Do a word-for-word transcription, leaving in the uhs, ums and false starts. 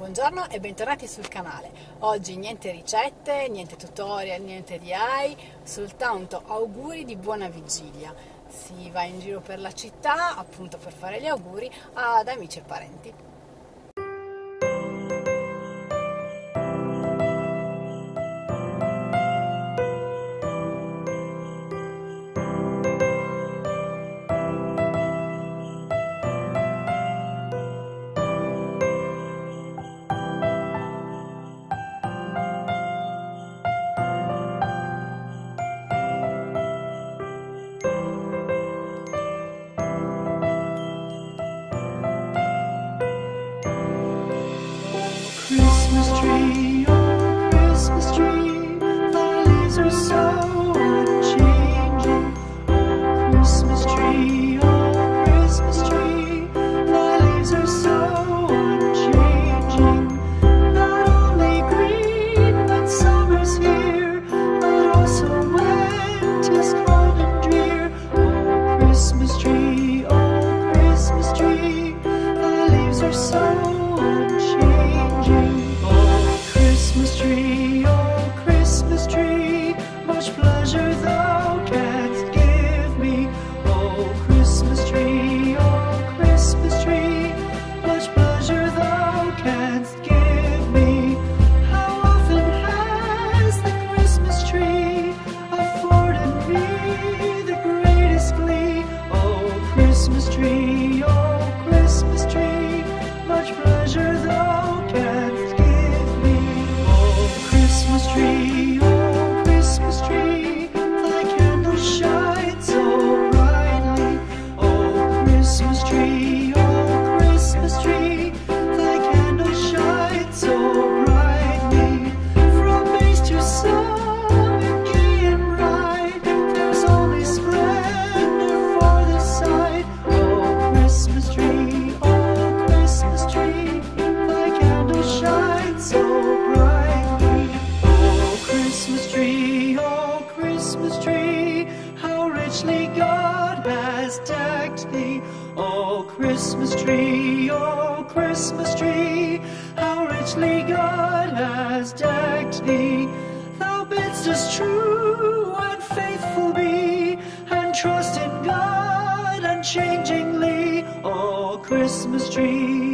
Buongiorno e bentornati sul canale. Oggi niente ricette, niente tutorial, niente D I Y, soltanto auguri di buona vigilia. Si va in giro per la città appunto per fare gli auguri ad amici e parenti. Christmas tree, oh Christmas tree, thy leaves are so unchanging. Oh Christmas tree, oh Christmas tree, thy leaves are so unchanging. Not only green when summer's here, but also when 'tis cold and drear. Oh Christmas tree, oh Christmas tree, thy leaves are so unchanging. Christmas tree, oh Christmas tree, much pleasure thou canst give me. Oh Christmas tree, oh Christmas tree, much pleasure thou canst give me. How often has the Christmas tree afforded me the greatest glee. Oh Christmas tree, oh Christmas tree, much pleasure thou canst give me. Christmas tree, oh Christmas tree, thy candle shines so brightly. Oh Christmas tree, oh Christmas tree, thy candle shines so brightly. From base to sun, and gay and bright, there's only splendor for the sight. Oh Christmas tree, oh Christmas tree, thy candle shines so bright. Christmas tree, oh Christmas tree, how richly God has decked thee. Oh Christmas tree, oh Christmas tree, how richly God has decked thee. Thou bidst us true and faithful be, and trust in God unchangingly. Oh Christmas tree,